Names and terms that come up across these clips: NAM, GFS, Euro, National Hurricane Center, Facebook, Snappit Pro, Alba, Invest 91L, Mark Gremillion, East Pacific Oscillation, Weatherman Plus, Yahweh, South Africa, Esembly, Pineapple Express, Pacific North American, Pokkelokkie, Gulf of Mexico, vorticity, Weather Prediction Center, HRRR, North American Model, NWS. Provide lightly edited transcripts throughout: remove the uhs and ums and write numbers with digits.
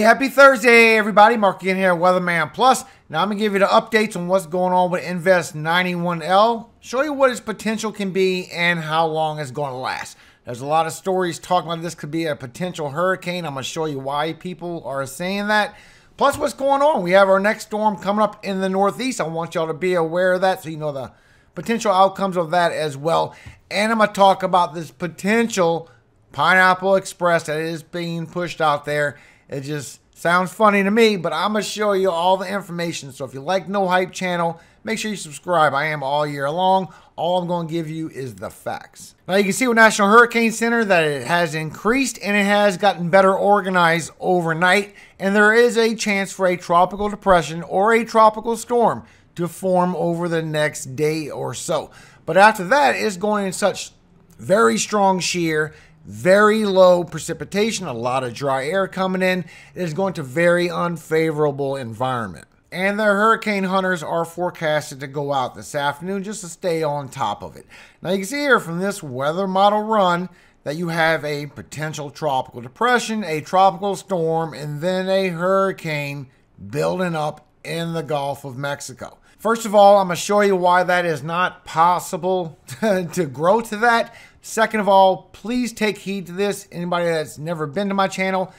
Hey, happy Thursday, everybody. Mark again here at Weatherman Plus. Now, I'm going to give you the updates on what's going on with Invest 91L, show you what its potential can be and how long it's going to last. There's a lot of stories talking about this could be a potential hurricane. I'm going to show you why people are saying that. Plus, what's going on? We have our next storm coming up in the Northeast. I want y'all to be aware of that so you know the potential outcomes of that as well. And I'm going to talk about this potential Pineapple Express that is being pushed out there. It just sounds funny to me, but I'm going to show you all the information. So if you like No Hype Channel, make sure you subscribe. I am all year long. All I'm going to give you is the facts. Now you can see with National Hurricane Center that it has increased and it has gotten better organized overnight. And there is a chance for a tropical depression or a tropical storm to form over the next day or so. But after that, it's going in such very strong shear, very low precipitation, a lot of dry air coming in. It is going to very unfavorable environment. And the hurricane hunters are forecasted to go out this afternoon just to stay on top of it. Now you can see here from this weather model run that you have a potential tropical depression, a tropical storm, and then a hurricane building up in the Gulf of Mexico. First of all, I'm going to show you why that is not possible to grow to that. Second of all, please take heed to this. Anybody that's never been to my channel,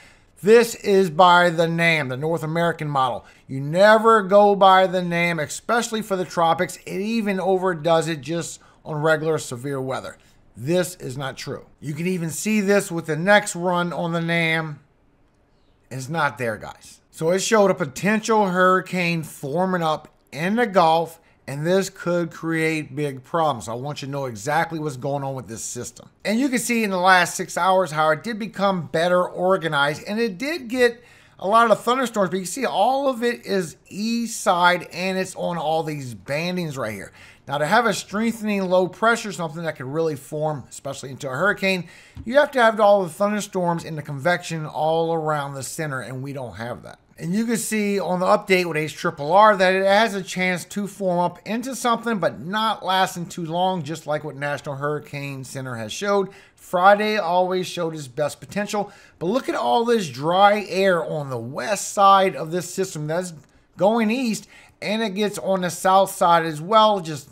this is by the NAM, the North American Model. You never go by the NAM, especially for the tropics. It even overdoes it just on regular severe weather. This is not true. You can even see this with the next run on the NAM. It's not there, guys. So it showed a potential hurricane forming up in the Gulf, and this could create big problems. I want you to know exactly what's going on with this system. And you can see in the last 6 hours how it did become better organized, and it did get a lot of thunderstorms, but you see all of it is east side, and it's on all these bandings right here. Now, to have a strengthening low pressure, something that could really form, especially into a hurricane, you have to have all the thunderstorms and the convection all around the center, and we don't have that. And you can see on the update with HRRR that it has a chance to form up into something, but not lasting too long, just like what National Hurricane Center has showed. Friday always showed its best potential, but look at all this dry air on the west side of this system that's going east, and it gets on the south side as well, just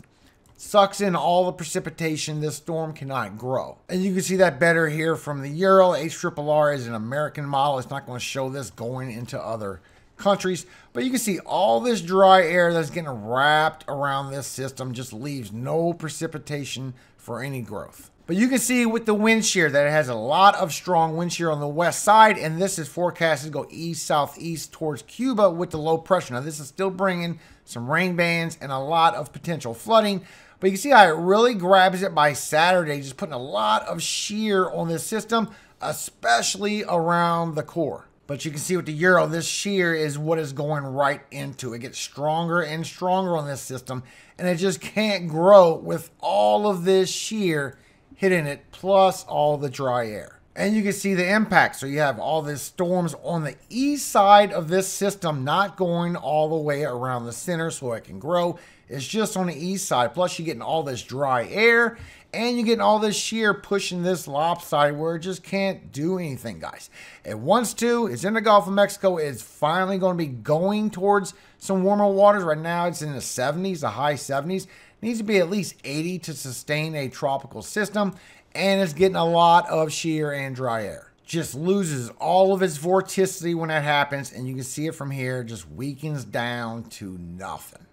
sucks in all the precipitation. This storm cannot grow. And you can see that better here from the Euro. HRRR is an American model. It's not going to show this going into other countries. But you can see all this dry air that's getting wrapped around this system just leaves no precipitation for any growth. But you can see with the wind shear that it has a lot of strong wind shear on the west side, and this is forecasted to go east-southeast towards Cuba with the low pressure. Now, this is still bringing some rain bands and a lot of potential flooding. But you can see how it really grabs it by Saturday, just putting a lot of shear on this system, especially around the core. But you can see with the Euro, this shear is what is going right into. It gets stronger and stronger on this system, and it just can't grow with all of this shear hitting it, plus all the dry air. And you can see the impact. So you have all these storms on the east side of this system, not going all the way around the center so it can grow. It's just on the east side. Plus you're getting all this dry air, and you're getting all this shear pushing this lopsided where it just can't do anything, guys. It wants to. It's in the Gulf of Mexico. It's finally going to be going towards some warmer waters. Right now it's in the 70s, the high 70s. Needs to be at least 80 to sustain a tropical system, and it's getting a lot of shear and dry air. Just loses all of its vorticity when that happens, and you can see it from here, just weakens down to nothing.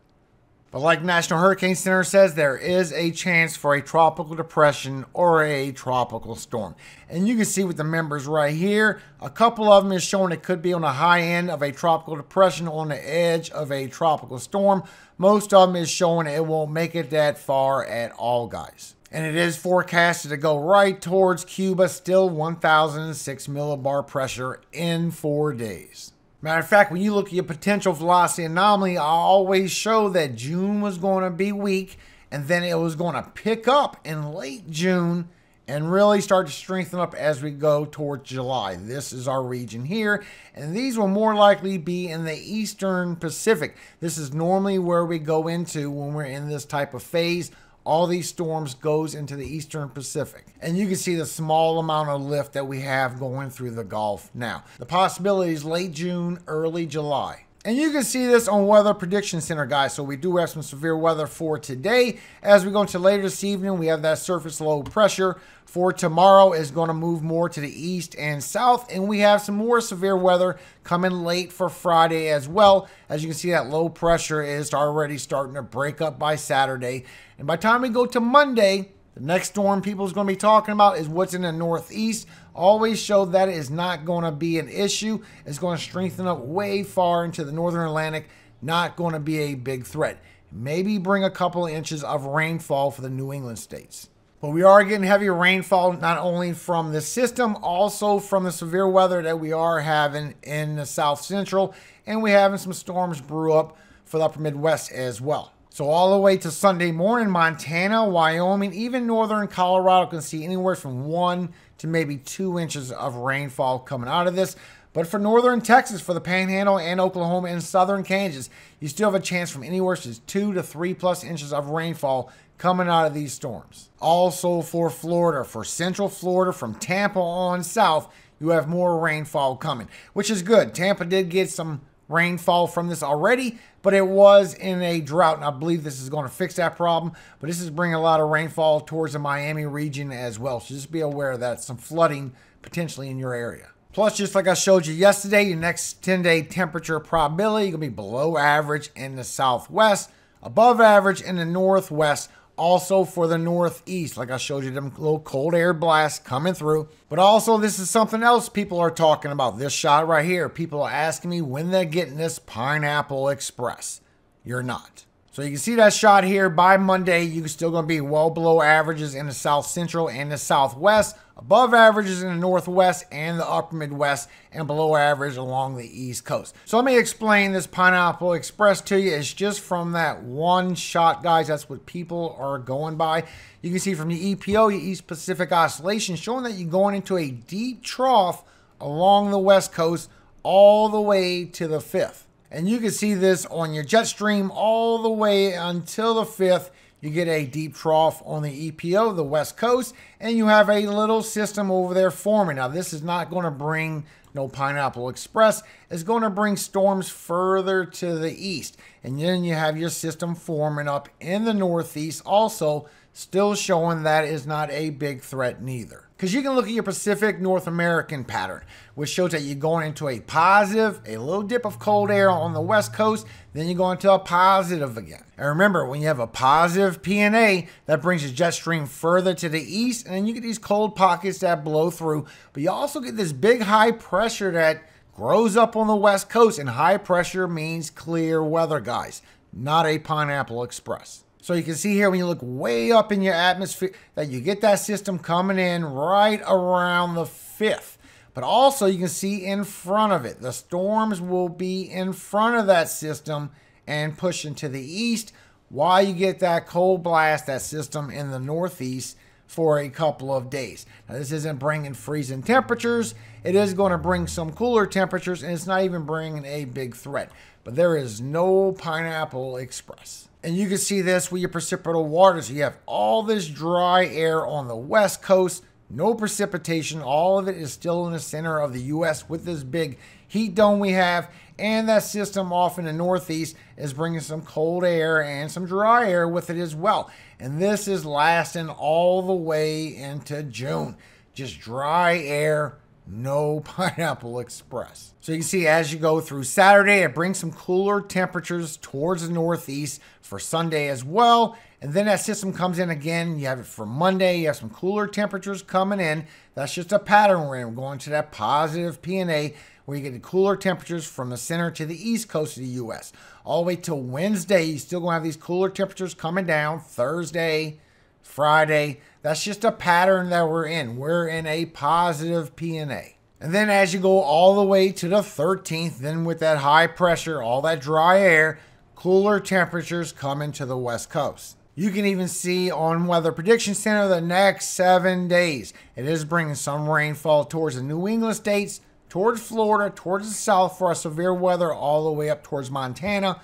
But like National Hurricane Center says, there is a chance for a tropical depression or a tropical storm. And you can see with the members right here, a couple of them is showing it could be on the high end of a tropical depression, on the edge of a tropical storm. Most of them is showing it won't make it that far at all, guys. And it is forecasted to go right towards Cuba, still 1,006 millibar pressure in 4 days. Matter of fact, when you look at your potential velocity anomaly, I always show that June was going to be weak, and then it was going to pick up in late June and really start to strengthen up as we go towards July. This is our region here, and these will more likely be in the eastern Pacific. This is normally where we go into when we're in this type of phase all these storms goes into the Eastern Pacific. And you can see the small amount of lift that we have going through the Gulf now. The possibility is late June, early July. And you can see this on Weather Prediction Center, guys. So we do have some severe weather for today. As we go into later this evening, we have that surface low pressure for tomorrow is going to move more to the east and south. And we have some more severe weather coming late for Friday as well. As you can see, that low pressure is already starting to break up by Saturday. And by the time we go to Monday, the next storm people's going to be talking about is what's in the northeast. Always showed that it is not going to be an issue. It's going to strengthen up way far into the northern Atlantic. Not going to be a big threat. Maybe bring a couple of inches of rainfall for the New England states. But we are getting heavy rainfall, not only from the system, also from the severe weather that we are having in the south central. And we're having some storms brew up for the upper Midwest as well. So all the way to Sunday morning, Montana, Wyoming, even northern Colorado can see anywhere from 1 to maybe 2 inches of rainfall coming out of this. But for northern Texas, for the Panhandle and Oklahoma and southern Kansas, you still have a chance from anywhere from 2 to 3+ inches of rainfall coming out of these storms. Also for Florida, for central Florida, from Tampa on south, you have more rainfall coming, which is good. Tampa did get some rainfall from this already, but it was in a drought, and I believe this is going to fix that problem. But this is bringing a lot of rainfall towards the Miami region as well, so just be aware of that. Some flooding potentially in your area. Plus, just like I showed you yesterday, your next 10-day temperature probability going to be below average in the southwest, above average in the northwest. Also for the northeast, like I showed you, them little cold air blasts coming through. But also, this is something else people are talking about. This shot right here, people are asking me when they're getting this Pineapple Express. You're not. So you can see that shot here. By Monday, you're still going to be well below averages in the south central and the southwest, above averages in the northwest and the upper Midwest, and below average along the east coast. So let me explain this Pineapple Express to you. It's just from that one shot, guys. That's what people are going by. You can see from the EPO, the East Pacific Oscillation, showing that you're going into a deep trough along the west coast all the way to the 5th. And you can see this on your jet stream all the way until the 5th. You get a deep trough on the EPO, the west coast, and you have a little system over there forming. Now, this is not going to bring no Pineapple Express. It's going to bring storms further to the east. And then you have your system forming up in the northeast also, still showing that is not a big threat neither. Because you can look at your Pacific North American pattern, which shows that you're going into a positive, a little dip of cold air on the west coast, then you go into a positive again. And remember, when you have a positive PNA, that brings your jet stream further to the east, and then you get these cold pockets that blow through. But you also get this big high pressure that grows up on the west coast, and high pressure means clear weather, guys, not a Pineapple Express. So you can see here, when you look way up in your atmosphere, that you get that system coming in right around the 5th. But also, you can see in front of it, the storms will be in front of that system and pushing to the east, while you get that cold blast, that system in the northeast for a couple of days. Now, this isn't bringing freezing temperatures. It is going to bring some cooler temperatures, and it's not even bringing a big threat. But there is no Pineapple Express. And you can see this with your precipitable waters. You have all this dry air on the west coast, no precipitation. All of it is still in the center of the U.S. with this big heat dome we have. And that system off in the northeast is bringing some cold air and some dry air with it as well. And this is lasting all the way into June. Just dry air, no Pineapple Express. So you can see as you go through Saturday, it brings some cooler temperatures towards the northeast for Sunday as well. And then that system comes in again. You have it for Monday. You have some cooler temperatures coming in. That's just a pattern we're in. We're going to that positive PNA where you get the cooler temperatures from the center to the east coast of the U.S. All the way till Wednesday, you're still going to have these cooler temperatures coming down. Thursday, Friday, that's just a pattern that we're in. We're in a positive PNA. And then as you go all the way to the 13th, then with that high pressure, all that dry air, cooler temperatures coming to the west coast. You can even see on Weather Prediction Center the next 7 days, it is bringing some rainfall towards the New England states, towards Florida, towards the south for our severe weather, all the way up towards Montana.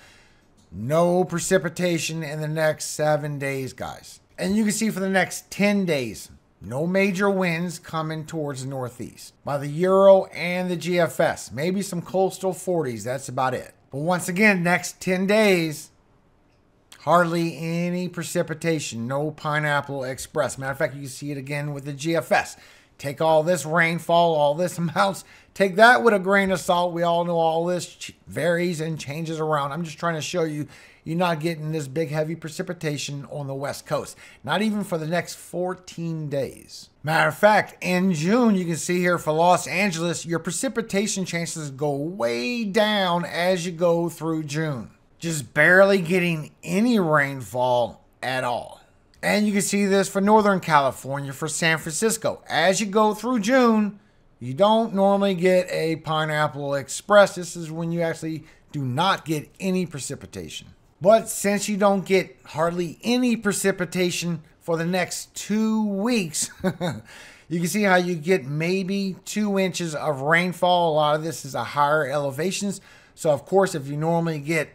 No precipitation in the next 7 days, guys. And you can see for the next 10 days, no major winds coming towards the northeast by the Euro and the GFS. Maybe some coastal 40s, that's about it. But once again, next 10 days, hardly any precipitation, no Pineapple Express. Matter of fact, you can see it again with the GFS. Take all this rainfall, all this amounts, take that with a grain of salt. We all know all this varies and changes around. I'm just trying to show you, you're not getting this big heavy precipitation on the West Coast. Not even for the next 14 days. Matter of fact, in June, you can see here for Los Angeles, your precipitation chances go way down as you go through June. Just barely getting any rainfall at all. And you can see this for Northern California, for San Francisco. As you go through June, you don't normally get a Pineapple Express. This is when you actually do not get any precipitation. But since you don't get hardly any precipitation for the next 2 weeks, you can see how you get maybe 2 inches of rainfall. A lot of this is at higher elevations. So of course, if you normally get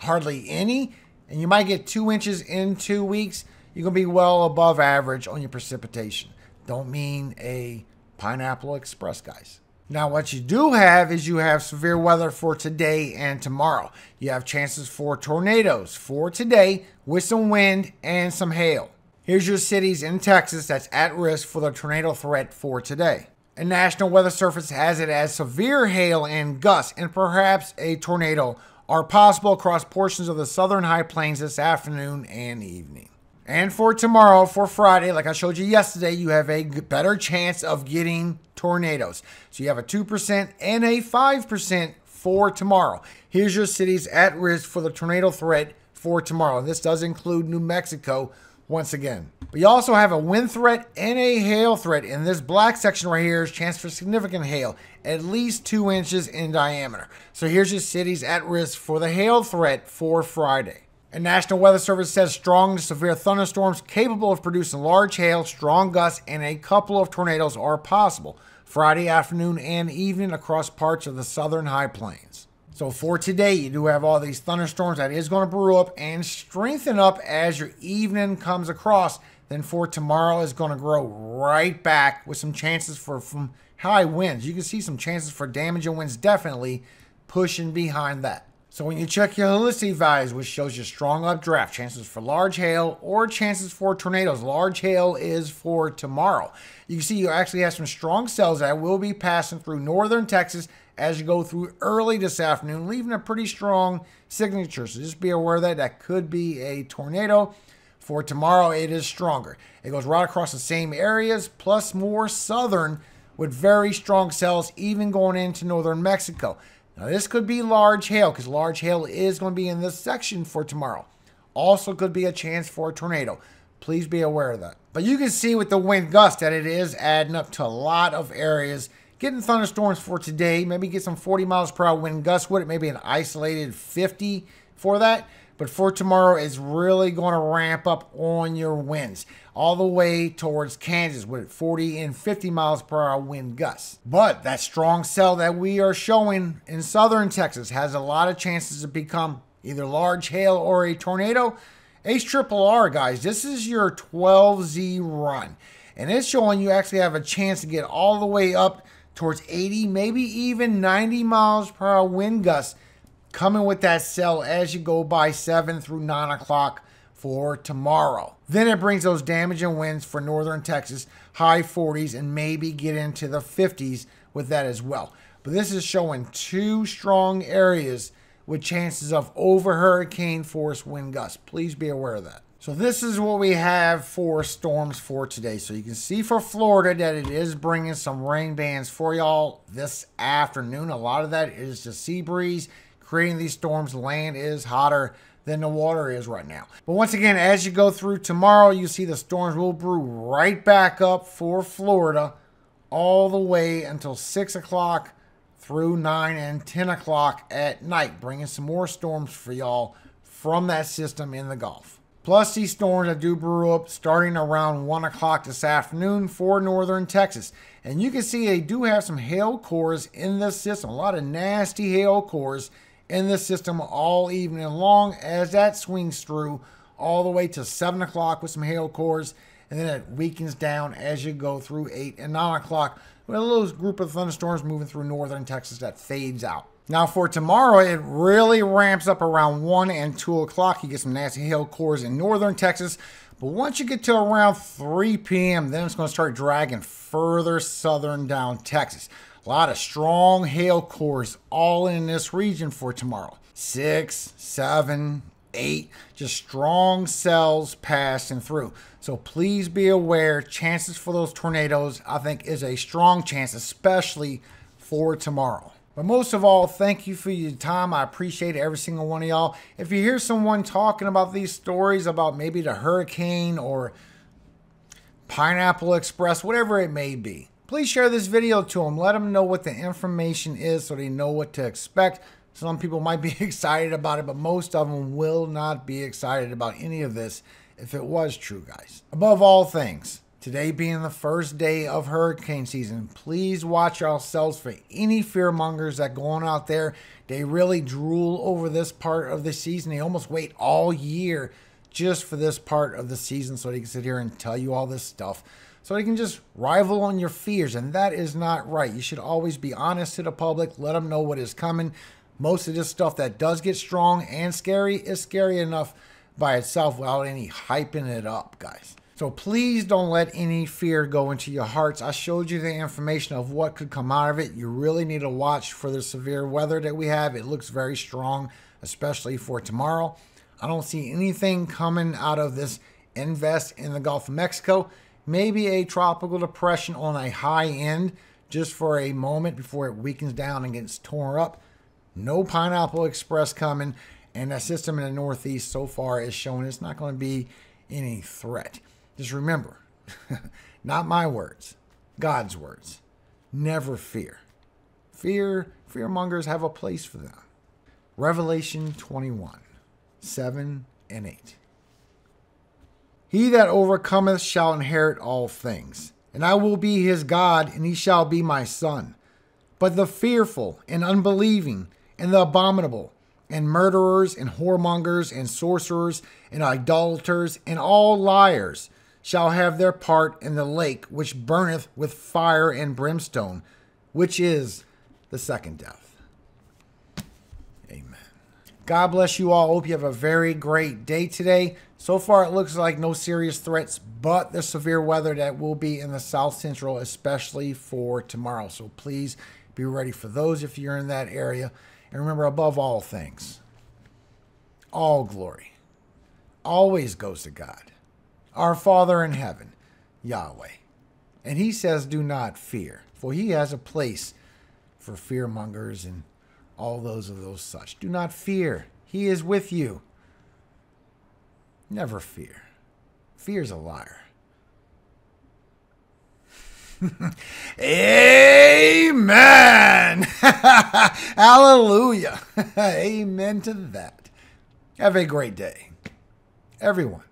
hardly any, and you might get 2 inches in 2 weeks, you're going to be well above average on your precipitation. Don't mean a Pineapple Express, guys. Now, what you do have is you have severe weather for today and tomorrow. You have chances for tornadoes for today with some wind and some hail. Here's your cities in Texas that's at risk for the tornado threat for today. And National Weather Service has it as severe hail and gusts and perhaps a tornado are possible across portions of the southern high plains this afternoon and evening. And for tomorrow, for Friday, like I showed you yesterday, you have a better chance of getting tornadoes. So you have a 2% and a 5% for tomorrow. Here's your cities at risk for the tornado threat for tomorrow. And this does include New Mexico once again. But you also have a wind threat and a hail threat. And this black section right here is chance for significant hail, at least 2 inches in diameter. So here's your cities at risk for the hail threat for Friday. And National Weather Service says strong to severe thunderstorms capable of producing large hail, strong gusts, and a couple of tornadoes are possible Friday afternoon and evening across parts of the southern high plains. So for today, you do have all these thunderstorms that is going to brew up and strengthen up as your evening comes across. Then for tomorrow, is going to grow right back with some chances for from high winds. You can see some chances for damaging winds definitely pushing behind that. So when you check your holistic values, which shows you strong updraft, chances for large hail or chances for tornadoes. Large hail is for tomorrow. You can see you actually have some strong cells that will be passing through northern Texas as you go through early this afternoon, leaving a pretty strong signature. So just be aware that that could be a tornado. For tomorrow, it is stronger. It goes right across the same areas, plus more southern with very strong cells, even going into northern Mexico. Now, this could be large hail because large hail is going to be in this section for tomorrow. Also could be a chance for a tornado. Please be aware of that. But you can see with the wind gust that it is adding up to a lot of areas. Getting thunderstorms for today, maybe get some 40 miles per hour wind gust with it, maybe an isolated 50 for that. But for tomorrow, it's really going to ramp up on your winds all the way towards Kansas with 40 and 50 miles per hour wind gusts. But that strong cell that we are showing in southern Texas has a lot of chances to become either large hail or a tornado. HRRR, guys, this is your 12Z run. And it's showing you actually have a chance to get all the way up towards 80, maybe even 90 miles per hour wind gusts coming with that cell as you go by 7 through 9 o'clock for tomorrow. Then it brings those damaging winds for northern Texas, high 40s, and maybe get into the 50s with that as well. But this is showing two strong areas with chances of over hurricane force wind gusts. Please be aware of that. So this is what we have for storms for today. So you can see for Florida that it is bringing some rain bands for y'all this afternoon. A lot of that is the sea breeze creating these storms. Land is hotter than the water is right now. But once again, as you go through tomorrow, you see the storms will brew right back up for Florida all the way until 6 o'clock through 9 and 10 o'clock at night, bringing some more storms for y'all from that system in the Gulf. Plus, these storms that do brew up starting around 1 o'clock this afternoon for northern Texas. And you can see they do have some hail cores in this system, a lot of nasty hail cores in this system all evening long as that swings through all the way to 7 o'clock with some hail cores, and then it weakens down as you go through 8 and 9 o'clock with a little group of thunderstorms moving through northern Texas that fades out. Now for tomorrow, it really ramps up around 1 and 2 o'clock. You get some nasty hail cores in northern Texas. But once you get to around 3 p.m., then it's going to start dragging further southern down Texas. A lot of strong hail cores all in this region for tomorrow. 6, 7, 8, just strong cells passing through. So please be aware, chances for those tornadoes, I think, is a strong chance, especially for tomorrow. But most of all, thank you for your time. I appreciate every single one of y'all. If you hear someone talking about these stories about maybe the hurricane or Pineapple Express, whatever it may be, please share this video to them. Let them know what the information is so they know what to expect. Some people might be excited about it, but most of them will not be excited about any of this if it was true, guys. Above all things, today being the first day of hurricane season, please watch yourselves for any fearmongers that go on out there. They really drool over this part of the season. They almost wait all year just for this part of the season so they can sit here and tell you all this stuff. So they can just rival on your fears, and that is not right. You should always be honest to the public. Let them know what is coming. Most of this stuff that does get strong and scary is scary enough by itself without any hyping it up, guys. So please don't let any fear go into your hearts. I showed you the information of what could come out of it. You really need to watch for the severe weather that we have. It looks very strong, especially for tomorrow. I don't see anything coming out of this Invest in the Gulf of Mexico. Maybe a tropical depression on a high end just for a moment before it weakens down and gets torn up. No Pineapple Express coming, and that system in the Northeast so far is showing it's not going to be any threat. Just remember, not my words, God's words. Never fear. Fearmongers have a place for them. Revelation 21:7-8. He that overcometh shall inherit all things, and I will be his God, and he shall be my son. But the fearful and unbelieving, and the abominable, and murderers, and whoremongers, and sorcerers, and idolaters, and all liars shall have their part in the lake which burneth with fire and brimstone, which is the second death. Amen. God bless you all. Hope you have a very great day today. So far, it looks like no serious threats, but the severe weather that will be in the South Central, especially for tomorrow. So please be ready for those if you're in that area. And remember, above all things, all glory always goes to God, our Father in heaven, Yahweh. And he says, do not fear, for he has a place for fearmongers and all those of those such. Do not fear. He is with you. Never fear. Fear is a liar. Amen. Hallelujah. Amen to that. Have a great day, everyone.